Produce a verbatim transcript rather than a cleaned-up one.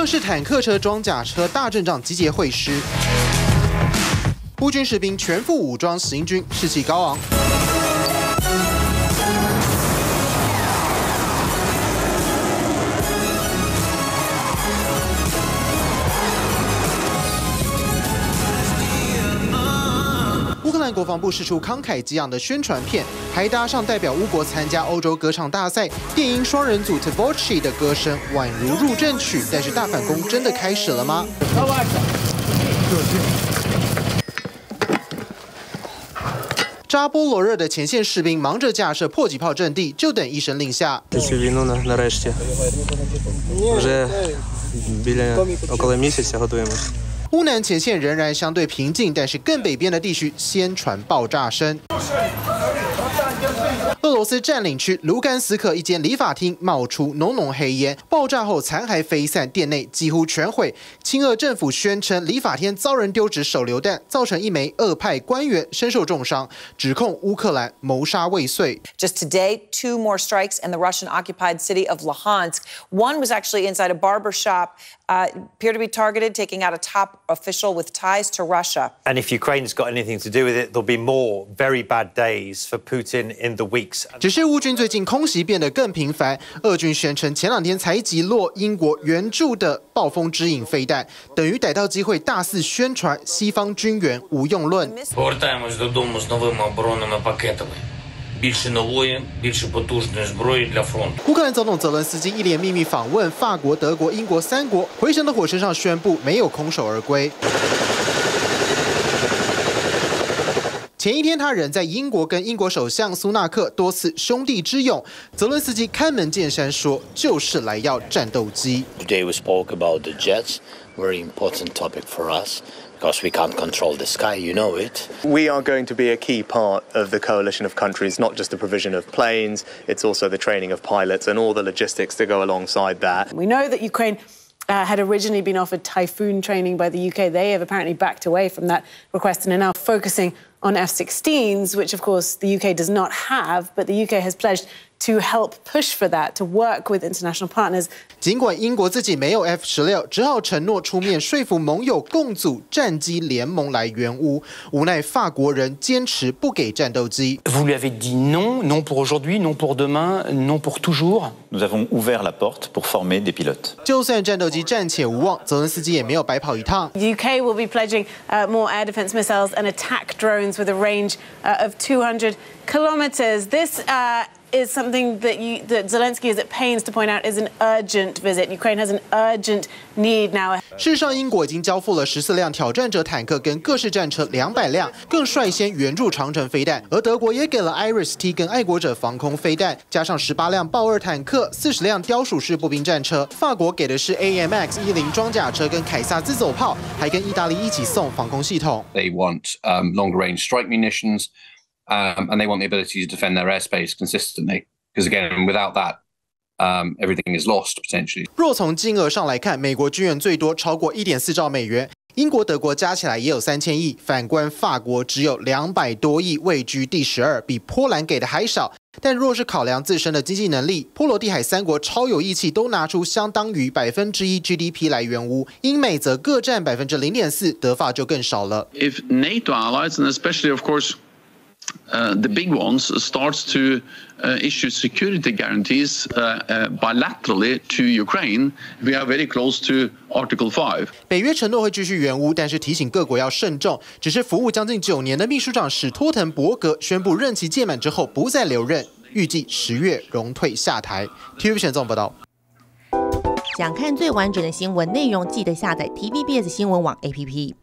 各式坦克车、装甲车大阵仗集结会师，乌军士兵全副武装行军，士气高昂。 国防部释出慷慨激昂的宣传片，还搭上代表乌国参加欧洲歌唱大赛、电音双人组 Tavorchi 的歌声，宛如入阵曲。但是大反攻真的开始了吗？扎波罗热的前线士兵忙着架设迫击炮阵地，就等一声令下。 乌南前线仍然相对平静，但是更北边的地区先传爆炸声。俄罗斯占领区卢甘斯克一间理发厅冒出浓浓黑烟，爆炸后残骸飞散，店内几乎全毁。亲俄政府宣称理发厅遭人丢掷手榴弹，造成一枚俄派官员身受重伤，指控乌克兰谋杀未遂。Just today, two more strikes in the Russian-occupied city of Luhansk. One was actually inside a barber shop. Uh, appear to be targeted, taking out a top official with ties to Russia. And if Ukraine's got anything to do with it, there'll be more very bad days for Putin in the weeks. 只是乌军最近空袭变得更频繁，俄军宣称前两天才击落英国援助的暴风之影飞弹，等于逮到机会大肆宣传西方军援无用论。 乌克兰总统泽伦斯基一连秘密访问法国、德国、英国三国，回程的火车上宣布没有空手而归。前一天，他人在英国跟英国首相苏纳克多次兄弟之勇。泽伦斯基开门见山说，就是来要战斗机。Today we spoke about the jets, very important topic for us. Because we can't control the sky, you know it. We are going to be a key part of the coalition of countries, not just the provision of planes, it's also the training of pilots and all the logistics that go alongside that. We know that Ukraine uh, had originally been offered Typhoon training by the U K. They have apparently backed away from that request and are now focusing on F sixteens, which, of course, the U K does not have, but the U K has pledged to help push for that, to work with international partners. 尽管英国自己没有 F 十六，只好承诺出面说服盟友共组战机联盟来援乌。无奈法国人坚持不给战斗机。Vous lui avez dit non, non pour aujourd'hui, non pour demain, non pour toujours. Nous avons ouvert la porte pour former des pilotes. 就算战斗机暂且无望，泽连斯基也没有白跑一趟。The U K will be pledging uh, more air defense missiles and attack drones with a range uh, of two hundred kilometers. This. Uh, is something that, you, that Zelensky is at pains to point out is an urgent visit. Ukraine has an urgent need now. 事实上，英国已经交付了十四辆挑战者坦克跟各式战车两百辆，更率先援助长城飞弹。而德国也给了 Iris T 跟爱国者防空飞弹，加上十八辆豹二坦克、四十辆貂鼠式步兵战车。法国给的是 A M X 十装甲车跟凯撒自走炮，还跟意大利一起送防空系统。They want um, long-range strike munitions. Um, and they want the ability to defend their airspace consistently, because again, without that, um, everything is lost potentially. 若从金额上来看，美国军援最多超过 一点四兆美元，英国、德国加起来也有 三千亿。反观法国只有两百多亿，位居第十二，比波兰给的还少。但若是考量自身的经济能力，波罗的海三国超有义气，都拿出相当于 百分之一 G D P 来援乌，英美则各占 百分之零点四，德法就更少了。If NATO allies, and especially of course. Uh, the big ones starts to uh, issue security guarantees uh, uh, bilaterally to Ukraine. We are very close to Article Five. 北约承诺会继续援乌，但是提醒各国要慎重。只是服务将近九年的秘书长史托滕伯格宣布任期届满之后不再留任，预计十月荣退下台。T V B S 综合报道。想看最完整的新闻内容，记得下载 T V B S 新闻网 A P P。